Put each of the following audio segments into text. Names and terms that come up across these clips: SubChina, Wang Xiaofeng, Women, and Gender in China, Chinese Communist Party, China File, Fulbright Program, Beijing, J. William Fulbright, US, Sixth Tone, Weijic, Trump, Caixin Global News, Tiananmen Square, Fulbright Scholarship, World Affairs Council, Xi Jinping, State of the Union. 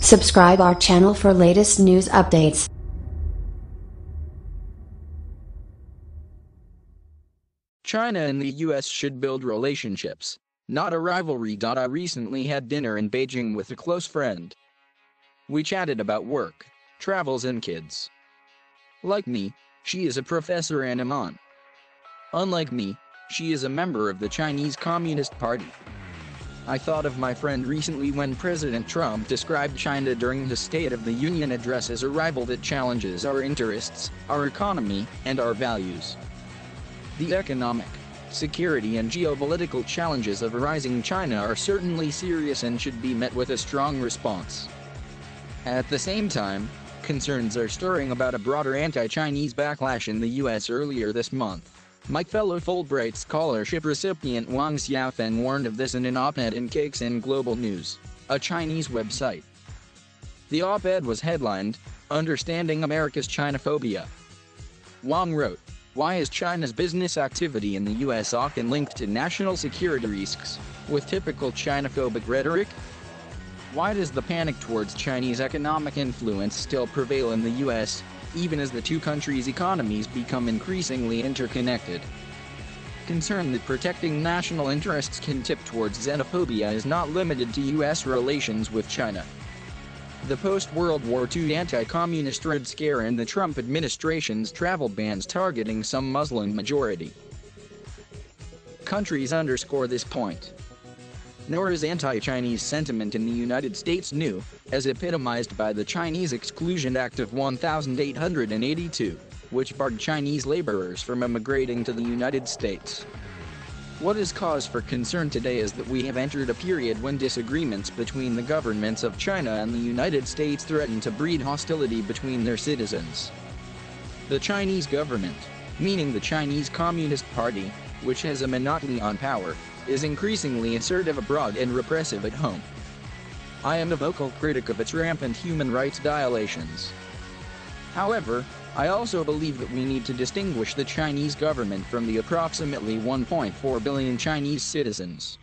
Subscribe our channel for latest news updates. China and the U.S. should build relationships, not a rivalry. I recently had dinner in Beijing with a close friend. We chatted about work, travels and kids. Like me, she is a professor and I'm on. Unlike me, she is a member of the Chinese Communist Party. I thought of my friend recently when President Trump described China during his State of the Union address as a rival that challenges our interests, our economy, and our values. The economic, security and geopolitical challenges of a rising China are certainly serious and should be met with a strong response. At the same time, concerns are stirring about a broader anti-Chinese backlash in the U.S. Earlier this month, my fellow Fulbright Scholarship recipient Wang Xiaofeng warned of this in an op-ed in Caixin Global News, a Chinese website. The op-ed was headlined, "Understanding America's Chinophobia." Wang wrote, "Why is China's business activity in the U.S. often linked to national security risks, with typical Chinophobic rhetoric? Why does the panic towards Chinese economic influence still prevail in the U.S., even as the two countries' economies become increasingly interconnected? Concern that protecting national interests can tip towards xenophobia is not limited to U.S. relations with China. The post-World War II anti-communist Red Scare and the Trump administration's travel bans targeting some Muslim-majority countries underscore this point. Nor is anti-Chinese sentiment in the United States new, as epitomized by the Chinese Exclusion Act of 1882, which barred Chinese laborers from emigrating to the United States. What is cause for concern today is that we have entered a period when disagreements between the governments of China and the United States threaten to breed hostility between their citizens. The Chinese government, meaning the Chinese Communist Party, which has a monopoly on power, is increasingly assertive abroad and repressive at home. I am a vocal critic of its rampant human rights violations. However, I also believe that we need to distinguish the Chinese government from the approximately 1.4 billion Chinese citizens.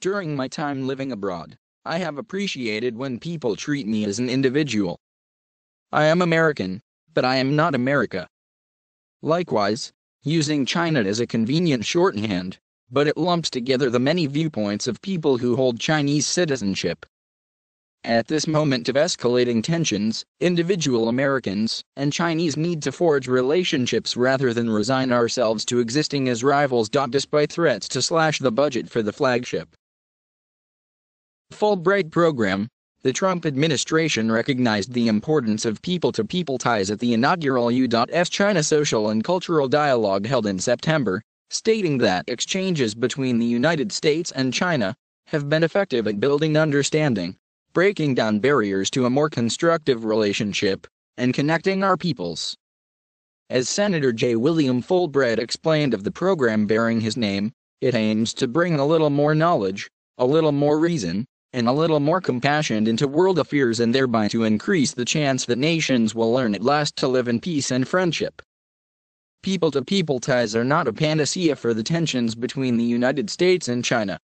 During my time living abroad, I have appreciated when people treat me as an individual. I am American, but I am not America. Likewise, using China as a convenient shorthand, but it lumps together the many viewpoints of people who hold Chinese citizenship. At this moment of escalating tensions, individual Americans and Chinese need to forge relationships rather than resign ourselves to existing as rivals. Despite threats to slash the budget for the flagship Fulbright program, the Trump administration recognized the importance of people-to-people ties at the inaugural U.S. China Social and Cultural Dialogue held in September, stating that exchanges between the United States and China have been effective at building understanding, breaking down barriers to a more constructive relationship, and connecting our peoples. As Senator J. William Fulbright explained of the program bearing his name, it aims to bring a little more knowledge, a little more reason, and a little more compassion into world affairs and thereby to increase the chance that nations will learn at last to live in peace and friendship. People-to-people ties are not a panacea for the tensions between the United States and China.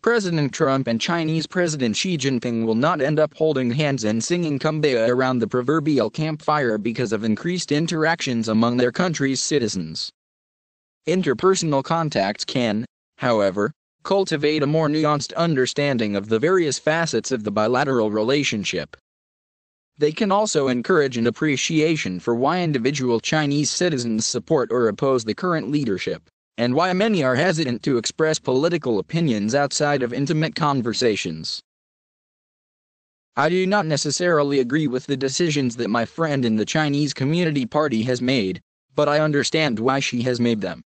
President Trump and Chinese President Xi Jinping will not end up holding hands and singing "Kumbaya" around the proverbial campfire because of increased interactions among their country's citizens. Interpersonal contacts can, however, cultivate a more nuanced understanding of the various facets of the bilateral relationship. They can also encourage an appreciation for why individual Chinese citizens support or oppose the current leadership, and why many are hesitant to express political opinions outside of intimate conversations. I do not necessarily agree with the decisions that my friend in the Chinese Communist Party has made, but I understand why she has made them.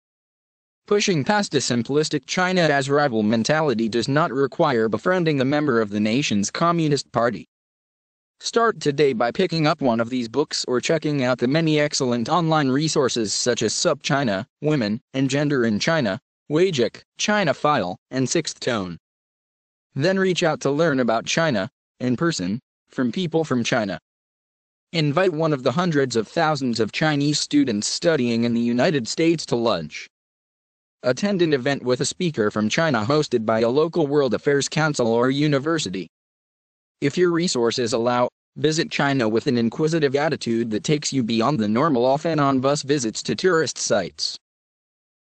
Pushing past a simplistic China as rival mentality does not require befriending a member of the nation's Communist Party. Start today by picking up one of these books or checking out the many excellent online resources such as SubChina, Women, and Gender in China, Weijic, China File, and Sixth Tone. Then reach out to learn about China, in person, from people from China. Invite one of the hundreds of thousands of Chinese students studying in the United States to lunch. Attend an event with a speaker from China hosted by a local World Affairs Council or university. If your resources allow, visit China with an inquisitive attitude that takes you beyond the normal off-and-on bus visits to tourist sites.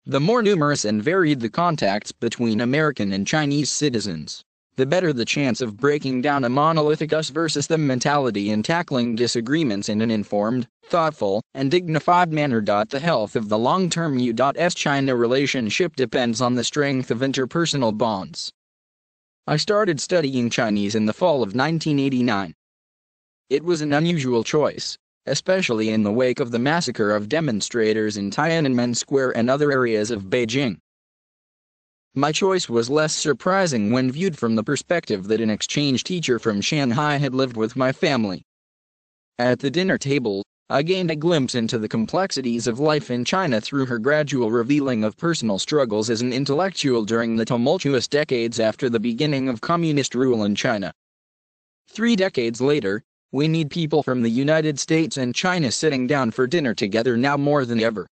The more numerous and varied the contacts between American and Chinese citizens, the better the chance of breaking down a monolithic us versus them mentality and tackling disagreements in an informed, thoughtful, and dignified manner. The health of the long-term U.S.-China relationship depends on the strength of interpersonal bonds. I started studying Chinese in the fall of 1989. It was an unusual choice, especially in the wake of the massacre of demonstrators in Tiananmen Square and other areas of Beijing. My choice was less surprising when viewed from the perspective that an exchange teacher from Shanghai had lived with my family. At the dinner table, I gained a glimpse into the complexities of life in China through her gradual revealing of personal struggles as an intellectual during the tumultuous decades after the beginning of communist rule in China. 3 decades later, we need people from the United States and China sitting down for dinner together now more than ever.